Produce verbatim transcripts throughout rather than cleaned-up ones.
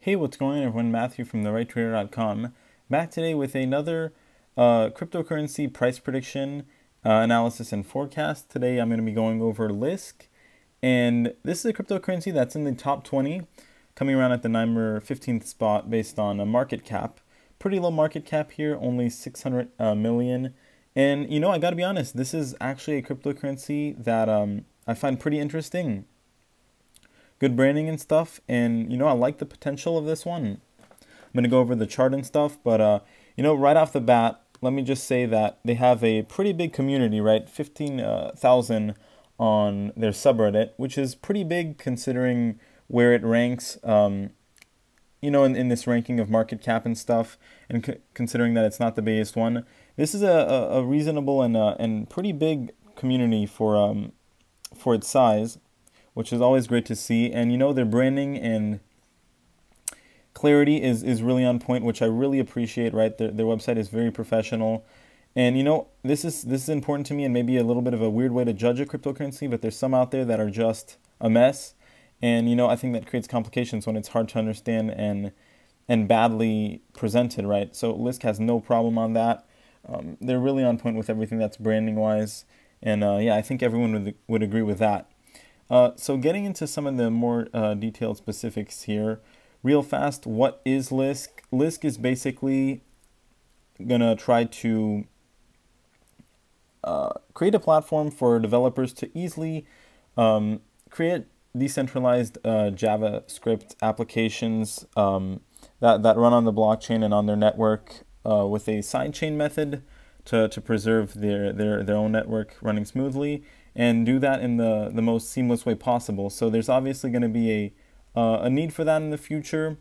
Hey, what's going on, everyone? Matthew from the right trader dot com, back today with another uh, cryptocurrency price prediction uh, analysis and forecast. Today I'm going to be going over Lisk, and this is a cryptocurrency that's in the top twenty, coming around at the number fifteenth spot based on a market cap. Pretty low market cap here, only six hundred uh, million. And you know, I got to be honest, this is actually a cryptocurrency that um, I find pretty interesting. Good branding and stuff, and you know, I like the potential of this one. I'm gonna go over the chart and stuff, but uh, you know, right off the bat, let me just say that they have a pretty big community, right? fifteen thousand uh, on their subreddit, which is pretty big considering where it ranks, um, you know, in, in this ranking of market cap and stuff, and c considering that it's not the biggest one. This is a, a, a reasonable and, uh, and pretty big community for, um, for its size, which is always great to see. And you know, their branding and clarity is, is really on point, which I really appreciate, right? Their, their website is very professional. And you know, this is, this is important to me, and maybe a little bit of a weird way to judge a cryptocurrency, but there's some out there that are just a mess. And you know, I think that creates complications when it's hard to understand and, and badly presented, right? So Lisk has no problem on that. Um, they're really on point with everything that's branding-wise. And uh, yeah, I think everyone would, would agree with that. Uh, so getting into some of the more uh, detailed specifics here, real fast, what is Lisk? Lisk is basically going to try to uh, create a platform for developers to easily um, create decentralized uh, JavaScript applications um, that, that run on the blockchain and on their network uh, with a sidechain method to, to preserve their, their, their own network running smoothly, and do that in the, the most seamless way possible. So there's obviously going to be a, uh, a need for that in the future.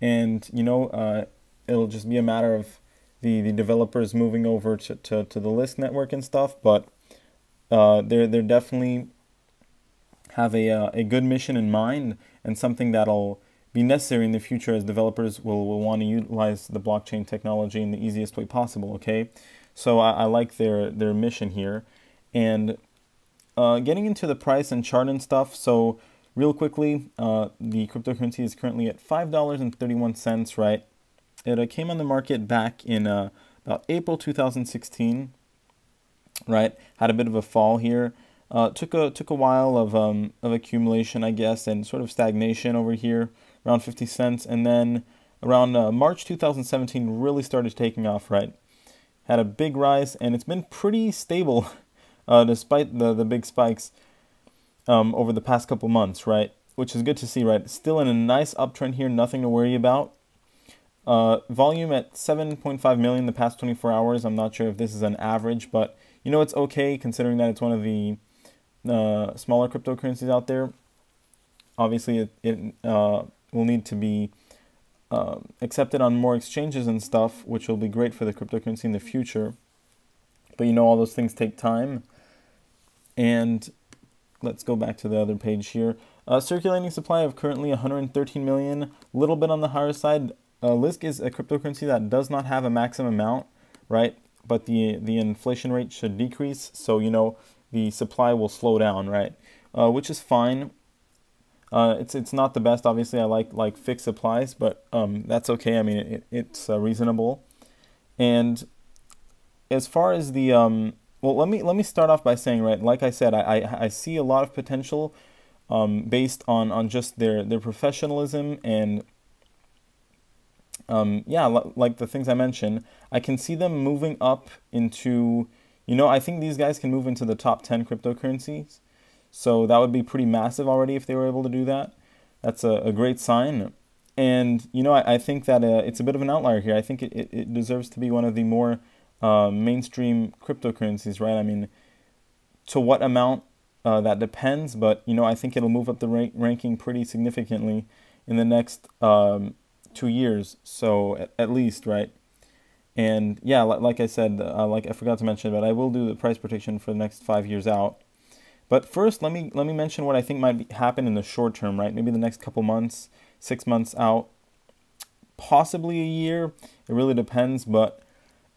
And, you know, uh, it'll just be a matter of the, the developers moving over to, to, to the Lisk network and stuff. But uh, they're, they're definitely have a, uh, a good mission in mind, and something that'll be necessary in the future as developers will, will want to utilize the blockchain technology in the easiest way possible, okay? So I, I like their, their mission here. And Uh, getting into the price and chart and stuff, so real quickly, uh, the cryptocurrency is currently at five dollars and thirty-one cents, right? It uh, came on the market back in uh, about April two thousand sixteen, right? Had a bit of a fall here. Uh, took a took a while of um, of accumulation, I guess, and sort of stagnation over here, around fifty cents, and then around uh, March two thousand seventeen really started taking off, right? Had a big rise, and it's been pretty stable. Uh, despite the, the big spikes um, over the past couple months, right? Which is good to see, right? Still in a nice uptrend here, nothing to worry about. Uh, volume at seven point five million the past twenty-four hours. I'm not sure if this is an average, but you know, it's okay considering that it's one of the uh, smaller cryptocurrencies out there. Obviously, it, it uh, will need to be uh, accepted on more exchanges and stuff, which will be great for the cryptocurrency in the future. But you know, all those things take time. And let's go back to the other page here. Uh, circulating supply of currently one hundred thirteen million, a little bit on the higher side. Uh, Lisk is a cryptocurrency that does not have a maximum amount, right? But the, the inflation rate should decrease. So, you know, the supply will slow down, right? Uh, which is fine. Uh, it's, it's not the best, obviously. I like, like fixed supplies, but um, that's okay. I mean, it, it's uh, reasonable. And as far as the, um, well, let me let me start off by saying, right, like I said, I, I, I see a lot of potential um, based on, on just their, their professionalism and, um, yeah, like the things I mentioned. I can see them moving up into, you know, I think these guys can move into the top ten cryptocurrencies. So that would be pretty massive already if they were able to do that. That's a, a great sign. And, you know, I, I think that uh, it's a bit of an outlier here. I think it, it, it deserves to be one of the more Uh, mainstream cryptocurrencies, right? I mean, to what amount uh, that depends, but you know, I think it'll move up the rank ranking pretty significantly in the next um, two years, so at, at least, right? And yeah, li like I said, uh, like I forgot to mention, but I will do the price prediction for the next five years out. But first, let me let me mention what I think might be, happen in the short term, right? Maybe the next couple months, six months out, possibly a year. It really depends, but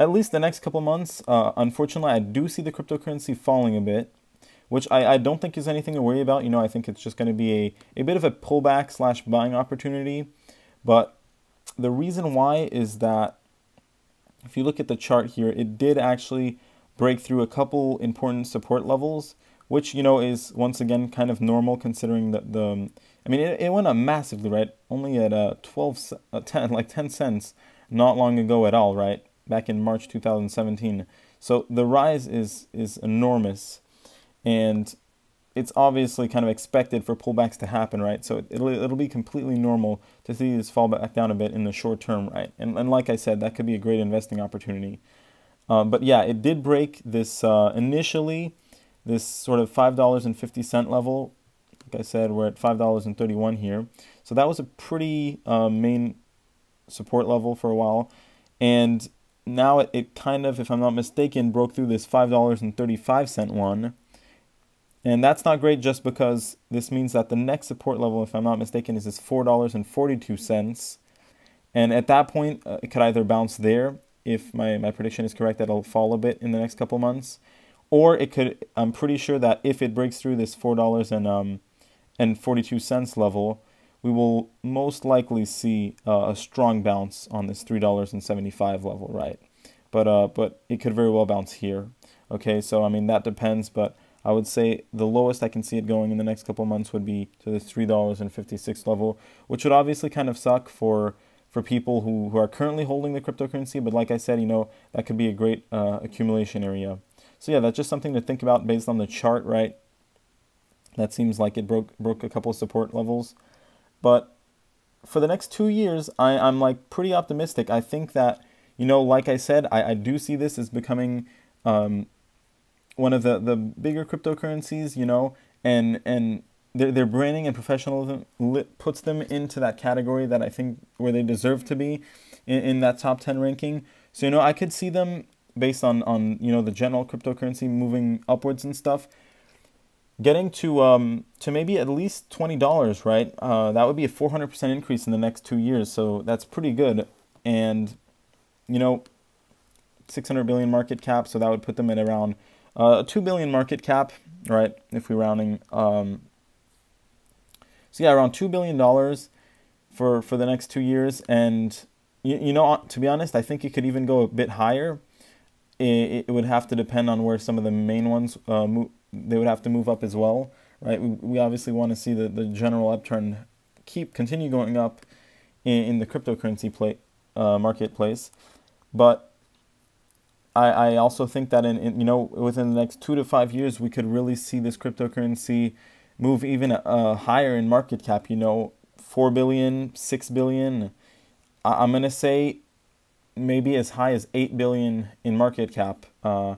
at least the next couple months, uh, unfortunately, I do see the cryptocurrency falling a bit, which I, I don't think is anything to worry about. You know, I think it's just going to be a, a bit of a pullback slash buying opportunity. But the reason why is that if you look at the chart here, it did actually break through a couple important support levels, which, you know, is once again kind of normal considering the, the I mean, it, it went up massively, right? Only at uh, twelve, uh, ten, like ten cents not long ago at all, right? Back in March two thousand seventeen. So the rise is, is enormous, and it's obviously kind of expected for pullbacks to happen, right? So it'll, it'll be completely normal to see this fall back down a bit in the short term, right? And, and like I said, that could be a great investing opportunity. Uh, but yeah, it did break this uh, initially, this sort of five dollars and fifty cents level. Like I said, we're at five dollars and thirty-one cents here. So that was a pretty uh, main support level for a while. And now it, it kind of, if I'm not mistaken, broke through this five dollars and thirty-five cents one. And that's not great just because this means that the next support level, if I'm not mistaken, is this four dollars and forty-two cents. And at that point, uh, it could either bounce there, if my, my prediction is correct, that it'll fall a bit in the next couple months. Or it could, I'm pretty sure that if it breaks through this four dollars and forty-two cents level, we will most likely see uh, a strong bounce on this three dollars and seventy-five cents level, right? But, uh, but it could very well bounce here. Okay, so I mean, that depends, but I would say the lowest I can see it going in the next couple months would be to the three dollars and fifty-six cents level, which would obviously kind of suck for for people who, who are currently holding the cryptocurrency. But like I said, you know, that could be a great uh, accumulation area. So yeah, that's just something to think about based on the chart, right? That seems like it broke broke a couple of support levels. But for the next two years, I, I'm like pretty optimistic. I think that, you know, like I said, I, I do see this as becoming Um, one of the, the bigger cryptocurrencies, you know, and and their, their branding and professionalism puts them into that category that I think where they deserve to be in, in that top ten ranking. So, you know, I could see them based on, on, you know, the general cryptocurrency moving upwards and stuff, getting to um to maybe at least twenty dollars, right? Uh, that would be a four hundred percent increase in the next two years. So that's pretty good. And, you know, six hundred billion market cap. So that would put them at around a uh, two billion market cap, right, if we're rounding. Um, so yeah, around two billion dollars for, for the next two years. And, you, you know, to be honest, I think it could even go a bit higher. It, it would have to depend on where some of the main ones, uh, move, they would have to move up as well, right? We, we obviously want to see the, the general upturn keep continue going up in, in the cryptocurrency play, uh, marketplace. But I also think that in, in you know, within the next two to five years, we could really see this cryptocurrency move even uh, higher in market cap, you know, four billion, six billion. I I'm going to say maybe as high as eight billion in market cap. Uh,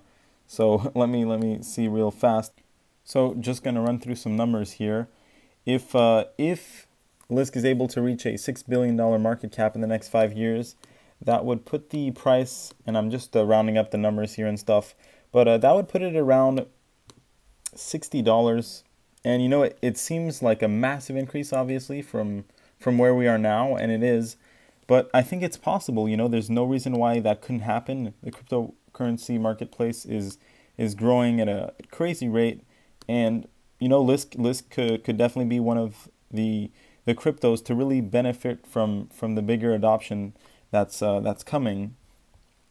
so let me let me see real fast. So just going to run through some numbers here. If uh, if Lisk is able to reach a six billion dollar market cap in the next five years, that would put the price, and I'm just uh, rounding up the numbers here and stuff, but uh, that would put it around sixty dollars. And, you know, it, it seems like a massive increase, obviously, from, from where we are now, and it is. But I think it's possible, you know, there's no reason why that couldn't happen. The cryptocurrency marketplace is is growing at a crazy rate. And, you know, Lisk, Lisk could, could definitely be one of the, the cryptos to really benefit from, from the bigger adoption that's uh, that's coming.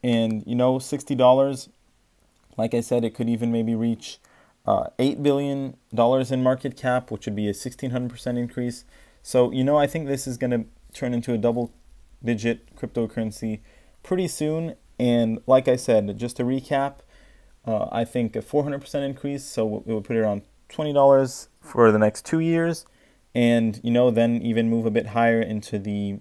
And, you know, sixty dollars, like I said, it could even maybe reach uh, eight billion dollars in market cap, which would be a sixteen hundred percent increase. So, you know, I think this is going to turn into a double-digit cryptocurrency pretty soon. And like I said, just to recap, uh, I think a four hundred percent increase, so it would put it around twenty dollars for the next two years. And, you know, then even move a bit higher into the,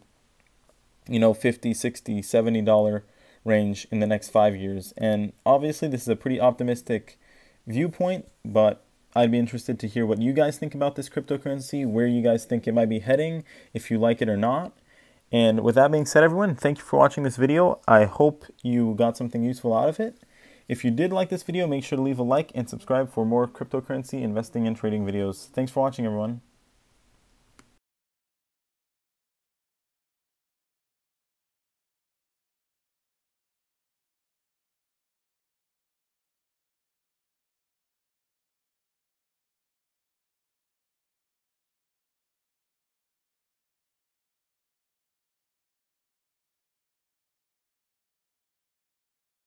you know, fifty, sixty, seventy dollar range in the next five years. And obviously this is a pretty optimistic viewpoint, but I'd be interested to hear what you guys think about this cryptocurrency, where you guys think it might be heading, if you like it or not. And with that being said, everyone, thank you for watching this video. I hope you got something useful out of it. If you did like this video, make sure to leave a like and subscribe for more cryptocurrency investing and trading videos. Thanks for watching, everyone.